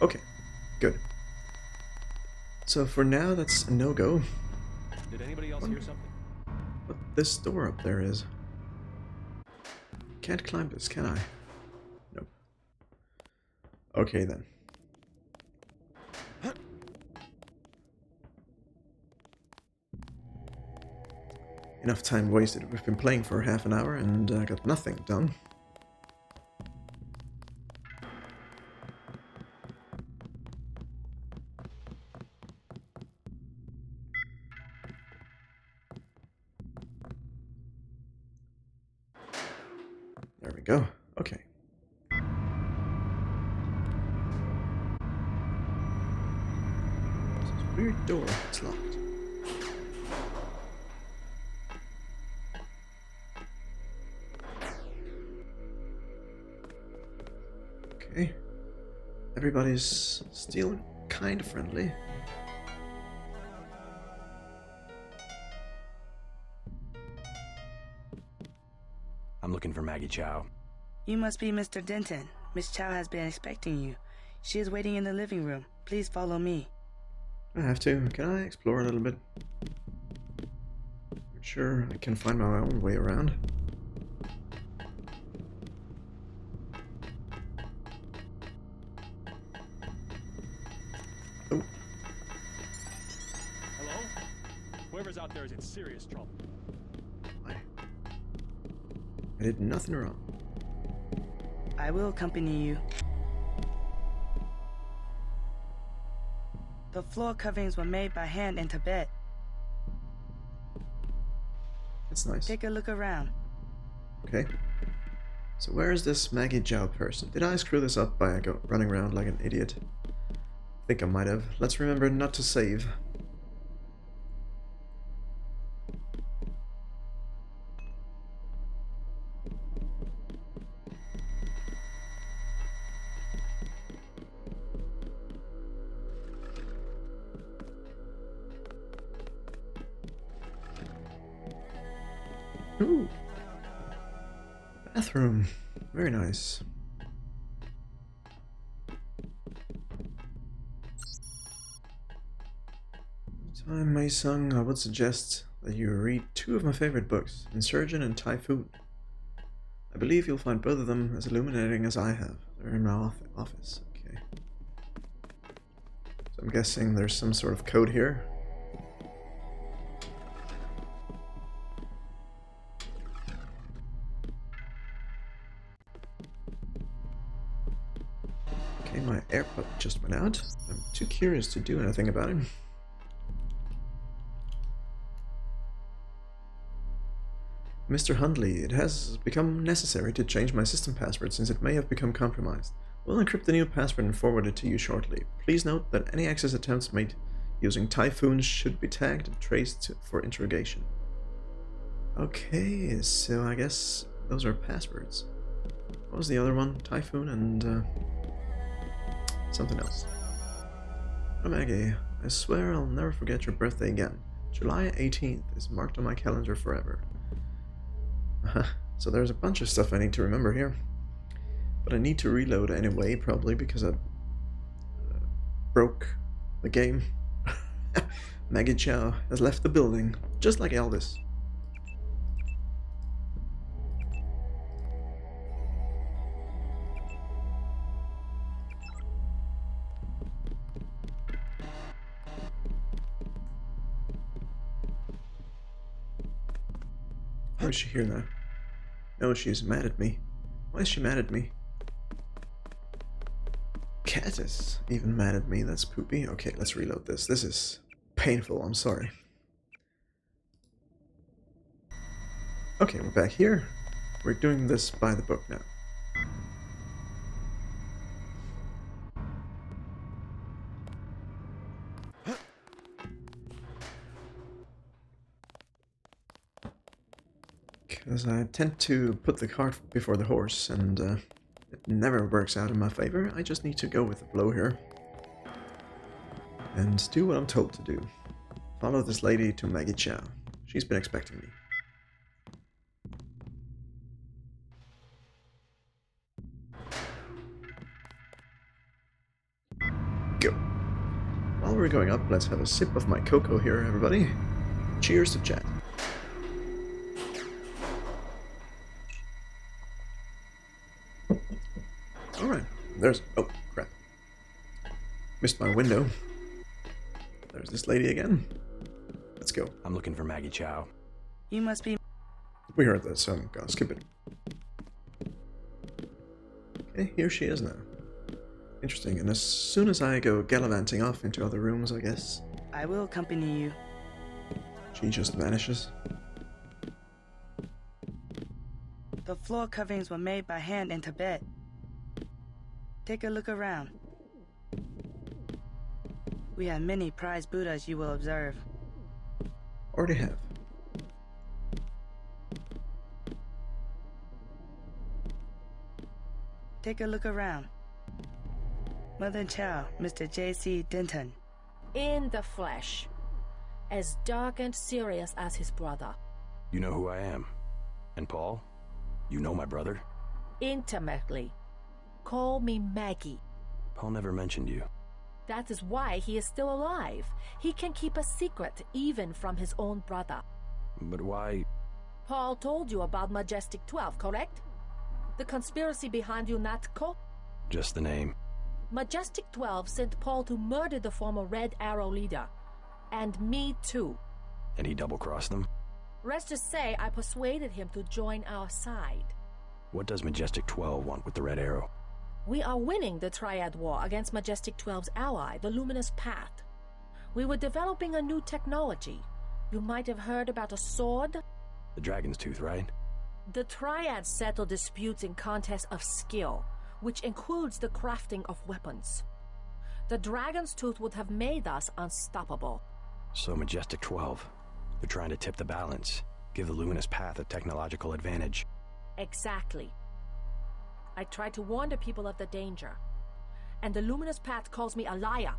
Okay, good. So for now, that's a no-go. Did anybody else hear something? What this door up there is. Can't climb this, can I? Nope. Okay then. Enough time wasted. We've been playing for half an hour and I got nothing done. There we go. Okay. There's this weird door. It's locked. Okay. Everybody's still kind of friendly. I'm looking for Maggie Chow. You must be Mr. Denton. Miss Chow has been expecting you. She is waiting in the living room. Please follow me. I have to. Can I explore a little bit? I'm sure I can find my own way around. Oh. Hello? Whoever's out there is in serious trouble. I did nothing wrong. I will accompany you. The floor coverings were made by hand in Tibet. That's nice. Take a look around. Okay. So where is this Maggie Chow person? Did I screw this up by running around like an idiot? I think I might have. Let's remember not to save. Ooh. Bathroom. Very nice. Time, Mai Sung, I would suggest that you read two of my favorite books, Insurgent and Typhoon. I believe you'll find both of them as illuminating as I have. They're in my office. Okay. So I'm guessing there's some sort of code here. My AirPod just went out. I'm too curious to do anything about it. Mr. Hundley, it has become necessary to change my system password since it may have become compromised. We'll encrypt the new password and forward it to you shortly. Please note that any access attempts made using Typhoon should be tagged and traced for interrogation. Okay, so I guess those are passwords. What was the other one? Typhoon and... something else. Oh, Maggie, I swear I'll never forget your birthday again. July 18th is marked on my calendar forever. So there's a bunch of stuff I need to remember here. But I need to reload anyway, probably, because I broke the game. Maggie Chow has left the building, just like Elvis. Is she here now? No, she's mad at me. Why is she mad at me? Cat is even mad at me. That's poopy. Okay, let's reload this. This is painful. I'm sorry. Okay, we're back here. We're doing this by the book now. Because I tend to put the cart before the horse, and it never works out in my favor. I just need to go with the flow here. And do what I'm told to do. Follow this lady to Maggie Chow. She's been expecting me. go. While we're going up, let's have a sip of my cocoa here, everybody. Cheers to chat. Alright, there's... oh, crap. Missed my window. There's this lady again. Let's go. I'm looking for Maggie Chow. You must be... we heard that, so I'm gonna skip it. Okay, here she is now. Interesting, and as soon as I go gallivanting off into other rooms, I guess... I will accompany you. She just vanishes. The floor coverings were made by hand in Tibet. Take a look around. We have many prized Buddhas you will observe. Already have. Take a look around. Mother Chow, Mr. J.C. Denton. In the flesh. As dark and serious as his brother. You know who I am. And Paul? You know my brother? Intimately. Call me Maggie. Paul never mentioned you. That is why he is still alive. He can keep a secret even from his own brother. But why? Paul told you about Majestic 12, correct? The conspiracy behind UNATCO? Just the name. Majestic 12 sent Paul to murder the former Red Arrow leader. And me too. And he double-crossed them? Rest to say, I persuaded him to join our side. What does Majestic 12 want with the Red Arrow? We are winning the Triad War against Majestic 12's ally, the Luminous Path. We were developing a new technology. You might have heard about a sword. The Dragon's Tooth, right? The Triad settle disputes in contests of skill, which includes the crafting of weapons. The Dragon's Tooth would have made us unstoppable. So Majestic 12, they're trying to tip the balance, give the Luminous Path a technological advantage. Exactly. I tried to warn the people of the danger. And the Luminous Path calls me a liar.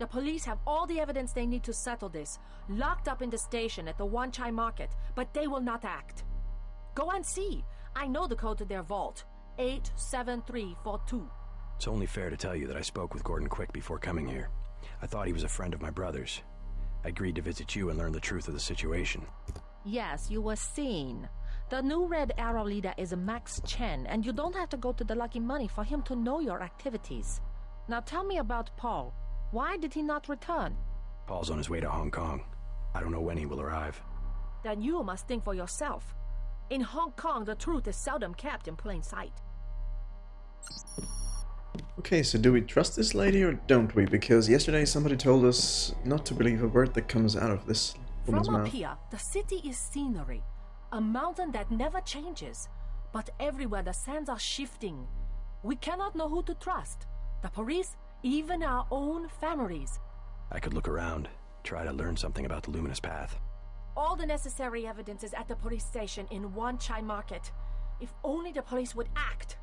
The police have all the evidence they need to settle this, locked up in the station at the Wan Chai Market, but they will not act. Go and see. I know the code to their vault. 87342. It's only fair to tell you that I spoke with Gordon Quick before coming here. I thought he was a friend of my brother's. I agreed to visit you and learn the truth of the situation. Yes, you were seen. The new Red Arrow leader is Max Chen, and you don't have to go to the Lucky Money for him to know your activities. Now tell me about Paul. Why did he not return? Paul's on his way to Hong Kong. I don't know when he will arrive. Then you must think for yourself. In Hong Kong, the truth is seldom kept in plain sight. Okay, so do we trust this lady or don't we? Because yesterday somebody told us not to believe a word that comes out of this woman's mouth. From up here, the city is scenery. A mountain that never changes, but everywhere the sands are shifting. We cannot know who to trust. The police, even our own families. I could look around, try to learn something about the Luminous Path. All the necessary evidence is at the police station in Wan Chai Market. If only the police would act.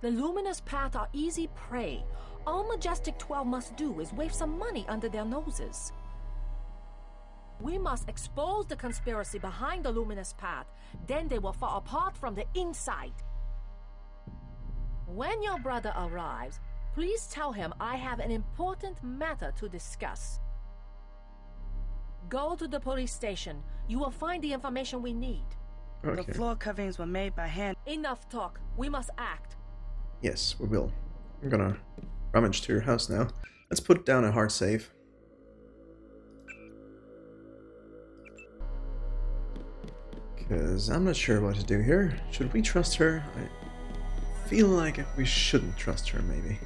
The Luminous Path are easy prey. All Majestic 12 must do is wave some money under their noses. We must expose the conspiracy behind the Luminous Path. Then they will fall apart from the inside. When your brother arrives, please tell him I have an important matter to discuss. Go to the police station. You will find the information we need. Okay. The floor coverings were made by hand. Enough talk. We must act. Yes, we will. I'm gonna rummage to your house now. Let's put down a hard save. Because I'm not sure what to do here. Should we trust her? I feel like we shouldn't trust her, maybe.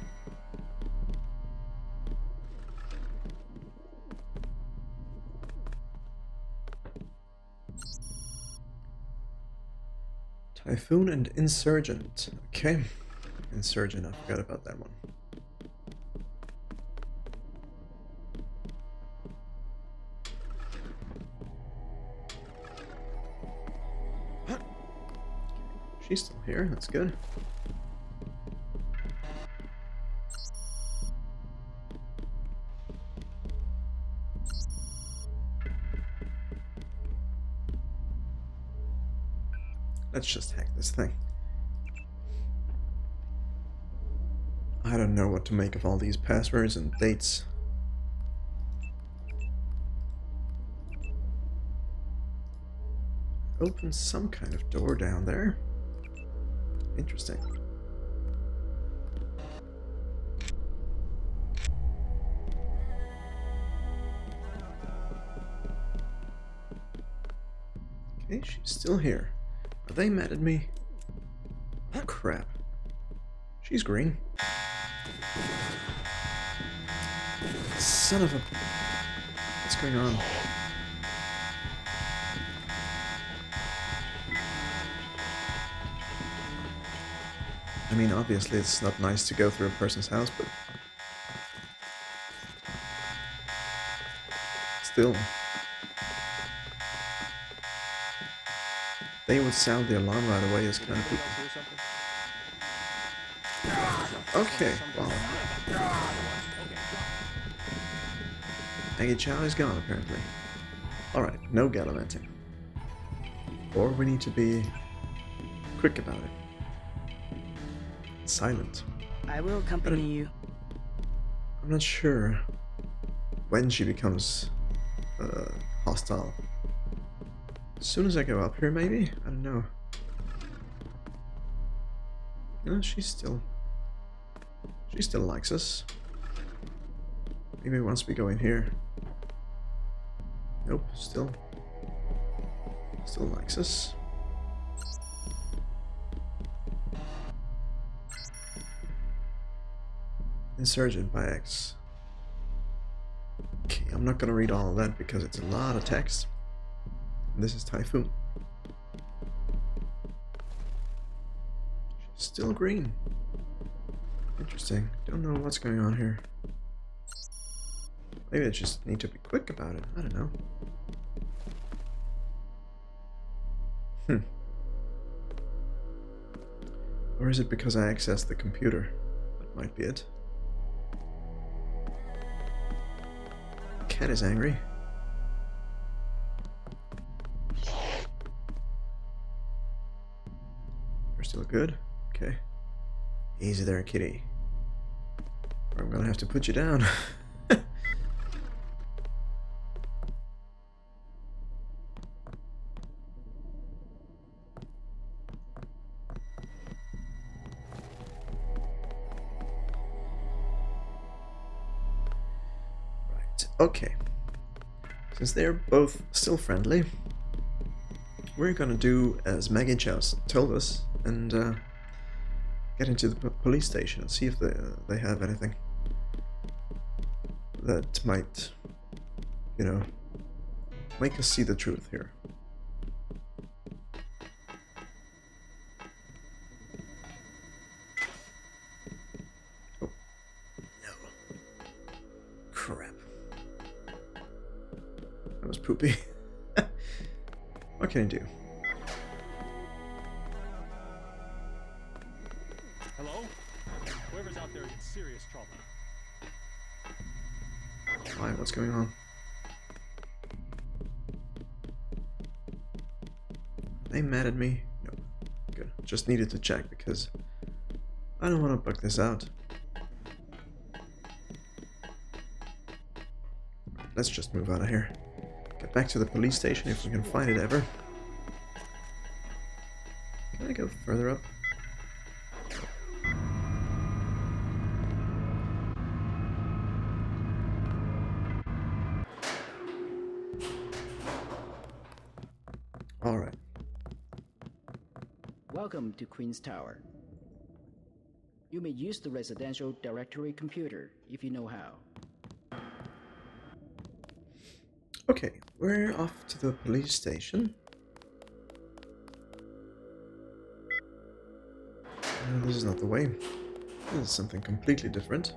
Typhoon and Insurgent. Okay. Insurgent, I forgot about that one. She's still here, that's good. Let's just hack this thing. I don't know what to make of all these passwords and dates. Open some kind of door down there. Interesting. Okay, she's still here. Are they mad at me? Oh, crap. She's green. Son of a... What's going on? I mean, obviously it's not nice to go through a person's house, but... still. They would sound the alarm right away as kind of people. Okay, wow. Maggie Chow is gone, apparently. Alright, no gallivanting. Or we need to be quick about it. Silent. I will accompany you. I'm not sure when she becomes hostile. As soon as I go up here, maybe? I don't know. No, she still likes us. Maybe once we go in here. Nope, still likes us. Insurgent by X. Okay, I'm not gonna read all of that because it's a lot of text. And this is Typhoon. She's still green. Interesting. Don't know what's going on here. Maybe I just need to be quick about it. I don't know. Or is it because I accessed the computer? That might be it. Cat is angry. You're still good? Okay. Easy there, kitty. Or I'm gonna have to put you down. Okay, since they're both still friendly, we're gonna do as Maggie Chow told us and get into the police station and see if they have anything that might, you know, make us see the truth here. Poopy. What can I do? Hello? Whoever's out there is in serious trouble. Why? What's going on? Are they mad at me? No. Good. Just needed to check because I don't want to bug this out. Let's just move out of here. Get back to the police station if we can find it ever. Can I go further up? Alright. Welcome to Queen's Tower. You may use the residential directory computer if you know how. Okay, we're off to the police station. This is not the way. This is something completely different.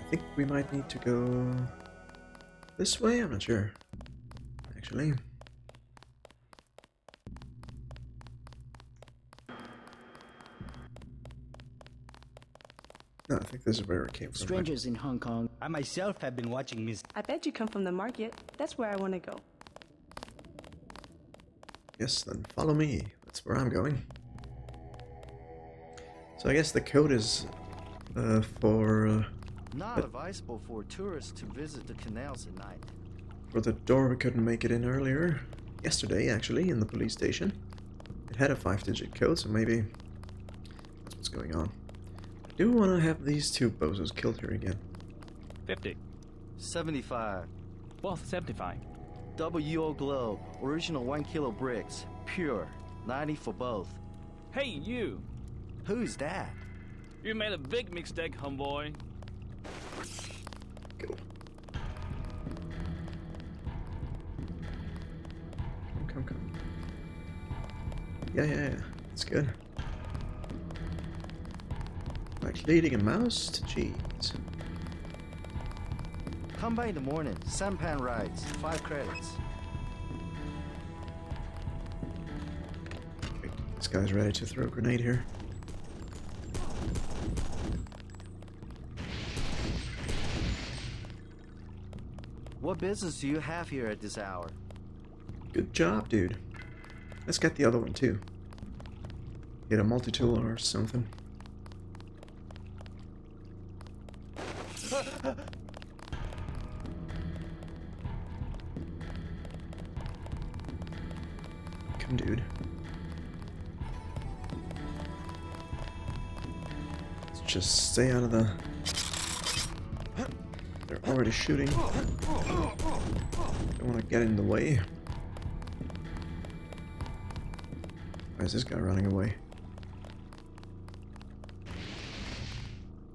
I think we might need to go this way? I'm not sure. Actually. No, I think this is where it came from. Strangers in Hong Kong. I myself have been watching Miss... I bet you come from the market. That's where I want to go. Yes, then follow me. That's where I'm going. So I guess the code is Not advisable for tourists to visit the canals at night. For the door we couldn't make it in earlier. Yesterday, actually, in the police station. It had a 5-digit code, so maybe that's what's going on. I do want to have these two bozos killed here again. 50. 75. Both 75. WO Globe. Original 1 kilo bricks. Pure. 90 for both. Hey, you! Who's that? You made a big mistake, homeboy. Go. Come. Yeah. That's good. Like leading a mouse to cheese. Come by in the morning. Sampan rides. 5 credits. This guy's ready to throw a grenade here. What business do you have here at this hour? Good job, dude. Let's get the other one too. Get a multi-tool or something. Come, dude. Let's just stay out of the... They're already shooting. Don't want to get in the way. Why is this guy running away?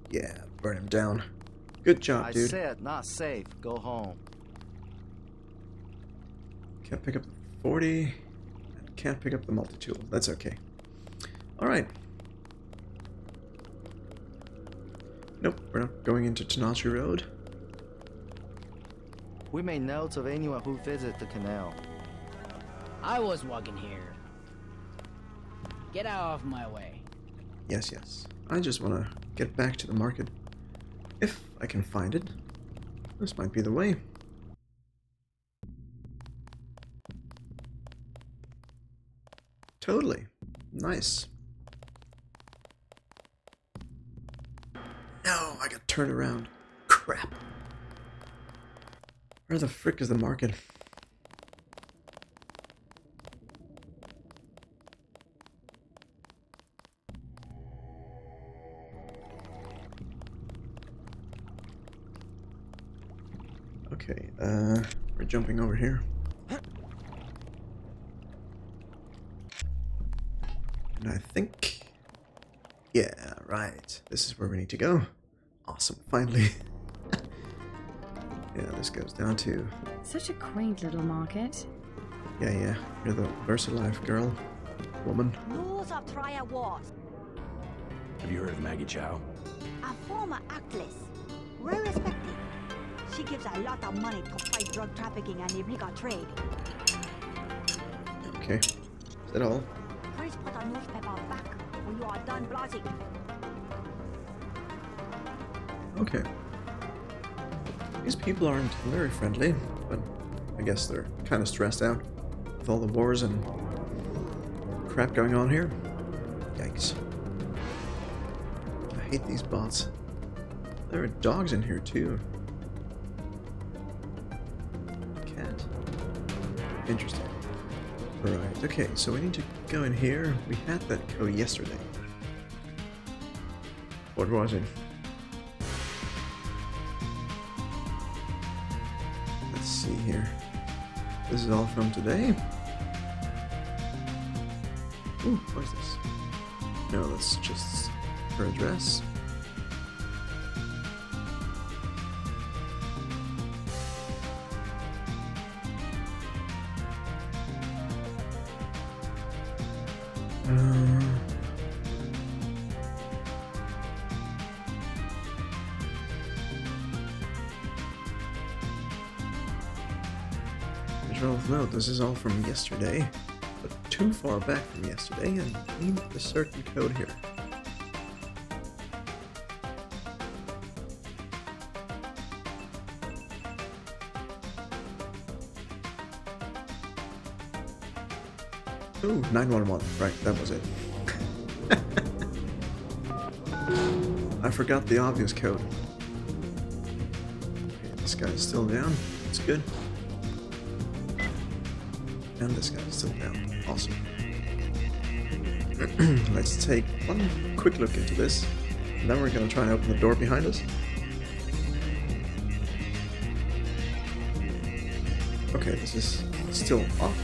Yeah, burn him down. Good job, dude. I said not safe. Go home. Can't pick up the 40. Can't pick up the multi-tool. That's okay. Alright. Nope, we're not going into Tanashi Road. We made notes of anyone who visits the canal. I was walking here. Get out of my way. Yes. I just want to get back to the market. If I can find it. This might be the way. Totally. Nice. No, I got turned around. Crap. Where the frick is the market? Okay, we're jumping over here. And I think... yeah, right. This is where we need to go. Awesome, finally. Yeah, this goes down to... such a quaint little market. Yeah. You're the VersaLife girl. Woman. Rules of trial wars. Have you heard of Maggie Chow? A former actress. Well respected. She gives a lot of money to fight drug trafficking and illegal trade. Okay. Is that all? Please put the newspaper back when you are done browsing. Okay. These people aren't very friendly, but I guess they're kind of stressed out with all the wars and crap going on here. Yikes. I hate these bots. There are dogs in here too. Interesting. Alright, okay, so we need to go in here. We had that code yesterday. What was it? Let's see here. This is all from today. Ooh, what is this? No, that's just her address. Note, this is all from yesterday, but too far back from yesterday, and we need a certain code here. Ooh, 911. Right, that was it. I forgot the obvious code. Okay, this guy's still down. That's good. And this guy's still down. Awesome. Let's take one quick look into this. And then we're going to try and open the door behind us. Okay, this is still off.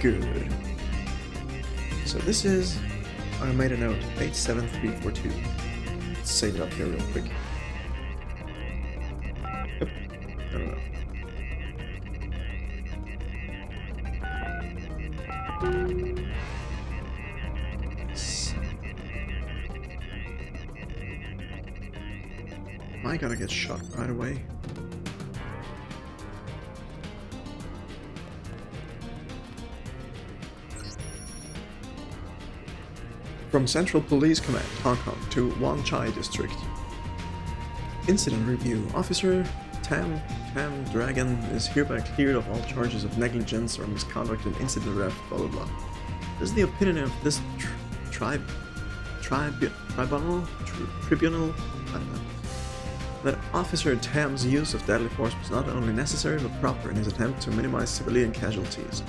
Good. So this is, I made a note, 87342. Let's save it up here real quick. Yep. I don't know. Yes. Am I gonna get shot right away? From Central Police Command, Hong Kong, to Wan Chai District. Incident Review. Officer Tam Dragon is hereby cleared of all charges of negligence or misconduct in incident ref, blah blah blah. This is the opinion of this tribunal, I don't know, that Officer Tam's use of deadly force was not only necessary but proper in his attempt to minimize civilian casualties.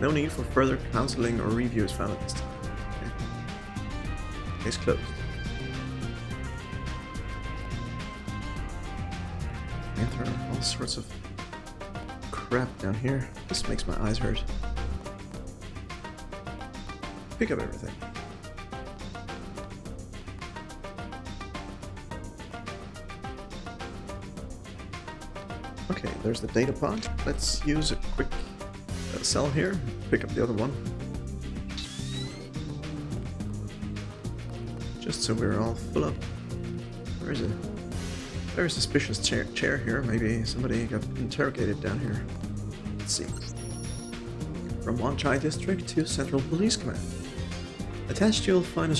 No need for further counseling or review is found at this time. Is closed. And there are all sorts of crap down here. This makes my eyes hurt. Pick up everything. Okay, there's the data pod. Let's use a quick cell here. Pick up the other one. Just so we're all full up. Where is it? Very suspicious chair here. Maybe somebody got interrogated down here. Let's see. From Wan Chai District to Central Police Command. Attached you'll find a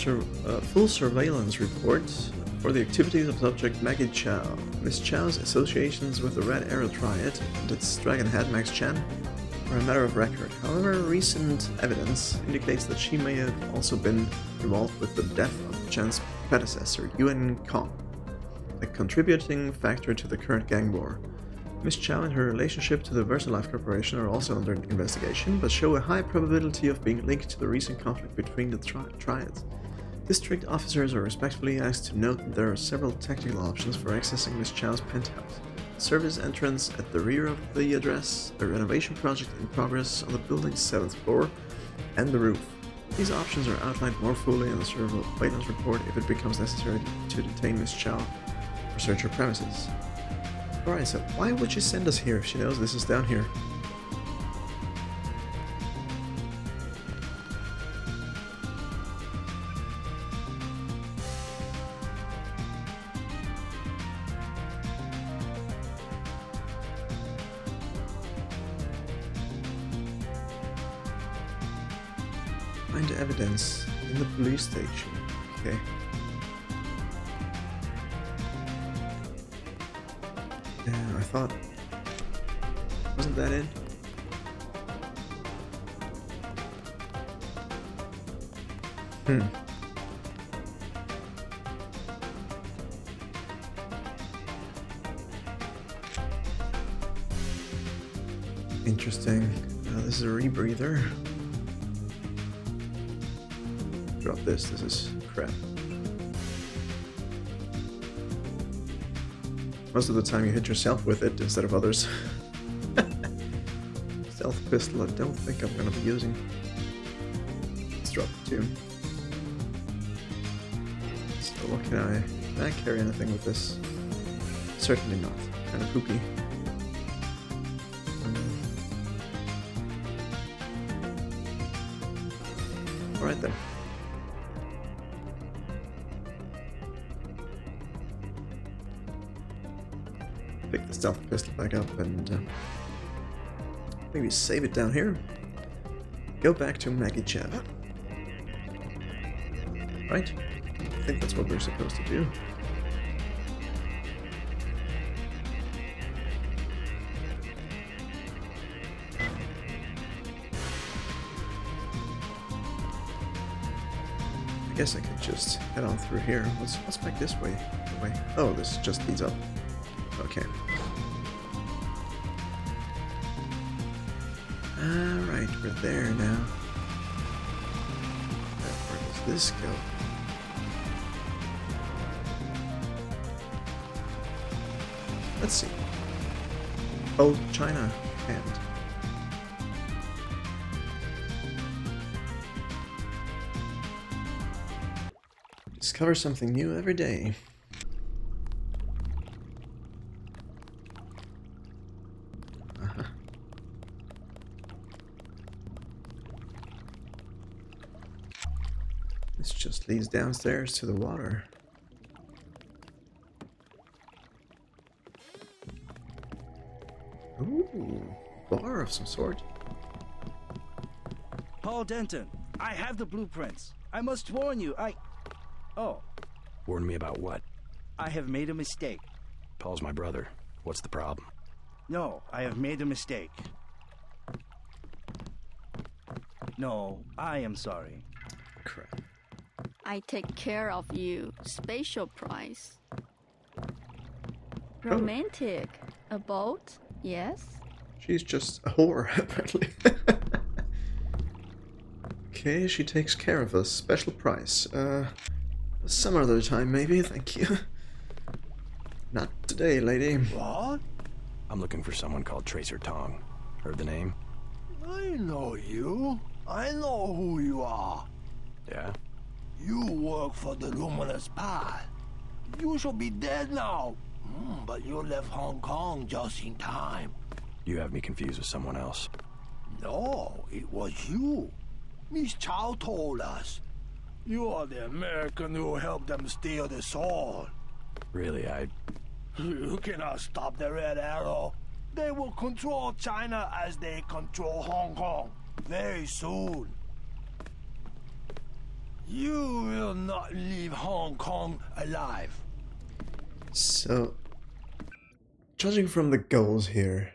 full surveillance report for the activities of subject Maggie Chow. Miss Chow's associations with the Red Arrow Triad and its Dragon Head Max Chen are a matter of record. However, recent evidence indicates that she may have also been involved with the death of Chen's predecessor, Yuan Kong, a contributing factor to the current gang war. Miss Chow and her relationship to the VersaLife Corporation are also under investigation, but show a high probability of being linked to the recent conflict between the triads. District officers are respectfully asked to note that there are several tactical options for accessing Miss Chow's penthouse. Service entrance at the rear of the address, a renovation project in progress on the building's 7th floor, and the roof. These options are outlined more fully in the surveillance report if it becomes necessary to detain Miss Chow or search her premises. Alright, so why would she send us here if she knows this is down here? Evidence in the police station. Okay. Yeah, I thought. Wasn't that it? Interesting. This is a rebreather. Drop this. This is crap. Most of the time you hit yourself with it instead of others. Stealth pistol I don't think I'm going to be using. Let's drop it too. So what can I carry anything with this? Certainly not. Kind of poopy. Alright then. Pick the stealth pistol back up and maybe save it down here. Go back to Maggie Chow. Right? I think that's what we're supposed to do. I guess I could just head on through here. Let's back this way. Oh, this just leads up. Okay. Alright, we're there now. Where does this go? Let's see. Old China Hand. Discover something new every day. This just leads downstairs to the water. Ooh, bar of some sort. Paul Denton, I have the blueprints. I must warn you, Oh. Warn me about what? I have made a mistake. Paul's my brother. What's the problem? No, I have made a mistake. No, I am sorry. Crap. I take care of you. Special prize. Romantic. Oh. A boat? Yes? She's just a whore, apparently. Okay, she takes care of us. Special prize. Some other time, maybe. Thank you. Not today, lady. What? I'm looking for someone called Tracer Tong. Heard the name? I know you. I know who you are. Yeah? You work for the Luminous Path. You should be dead now. But you left Hong Kong just in time. You have me confused with someone else. No, it was you. Miss Chow told us. You are the American who helped them steal the sword. Really, You cannot stop the Red Arrow. They will control China as they control Hong Kong very soon. You will not leave Hong Kong alive. So, judging from the goals here,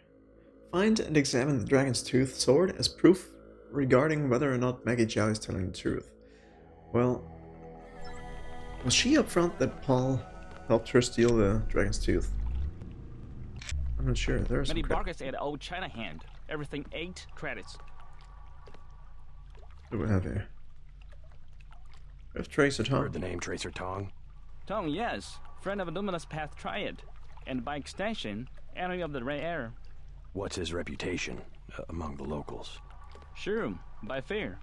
find and examine the Dragon's Tooth sword as proof regarding whether or not Maggie Chow is telling the truth. Well, was she upfront that Paul helped her steal the Dragon's Tooth? I'm not sure. There's many bargains at Old China Hand. Everything 8 credits. What do we have here? We have Tracer Tong. Heard the name Tracer Tong? Tong, yes. Friend of Luminous Path Triad, and by extension, enemy of the Red Arrow. What's his reputation among the locals? Sure, by fair.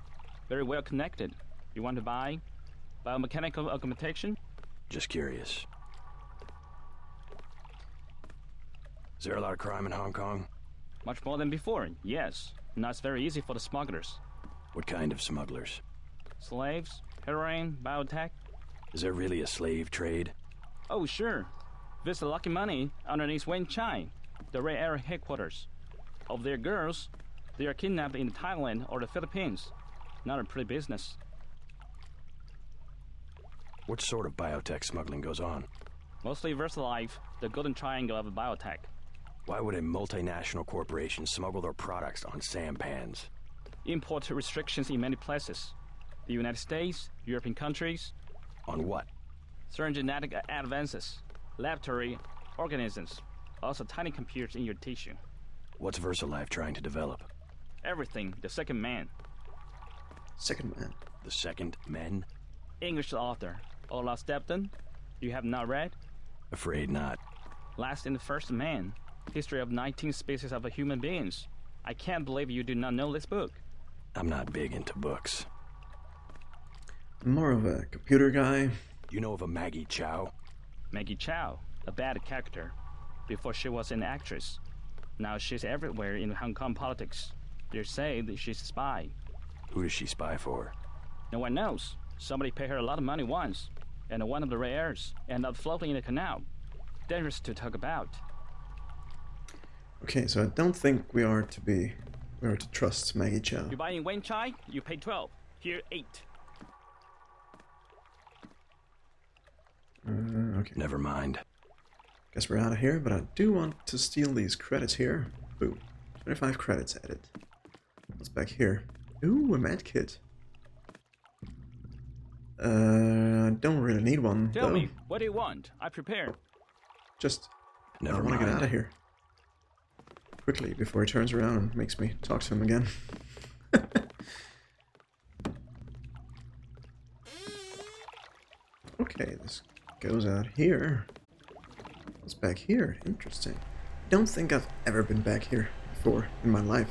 Very well connected. You want to buy biomechanical augmentation? Just curious. Is there a lot of crime in Hong Kong? Much more than before, yes. Now it's very easy for the smugglers. What kind of smugglers? Slaves, heroin, biotech. Is there really a slave trade? Oh, sure. This Lucky Money underneath Wan Chai, the Red Arrow headquarters. Of their girls, they are kidnapped in Thailand or the Philippines. Not a pretty business. What sort of biotech smuggling goes on? Mostly VersaLife, the golden triangle of biotech. Why would a multinational corporation smuggle their products on sampans? Import restrictions in many places. The United States, European countries. On what? Certain genetic advances, laboratory organisms, also tiny computers in your tissue. What's VersaLife trying to develop? Everything, the second man. Second man? The second men? English author. Olaf Stapleton, you have not read? Afraid not. Last in the First Man, History of 19 Species of Human Beings. I can't believe you do not know this book. I'm not big into books. I'm more of a computer guy. You know of a Maggie Chow? Maggie Chow, a bad character. Before she was an actress. Now she's everywhere in Hong Kong politics. They say that she's a spy. Who does she spy for? No one knows. Somebody paid her a lot of money once, and one of the rares ended up floating in a canal. Dangerous to talk about. Okay, so I don't think we are to trust Maggie Chow. You buy in Wan Chai, you pay 12. Here 8. Okay. Never mind. Guess we're out of here, but I do want to steal these credits here. Boom. 25 credits added. What's back here? Ooh, a med kit. I don't really need one. Tell me, what do you want? I prepared. Just, I want to get out of here. Quickly, before he turns around and makes me talk to him again. Okay, this goes out here. It's back here. Interesting. Don't think I've ever been back here before in my life.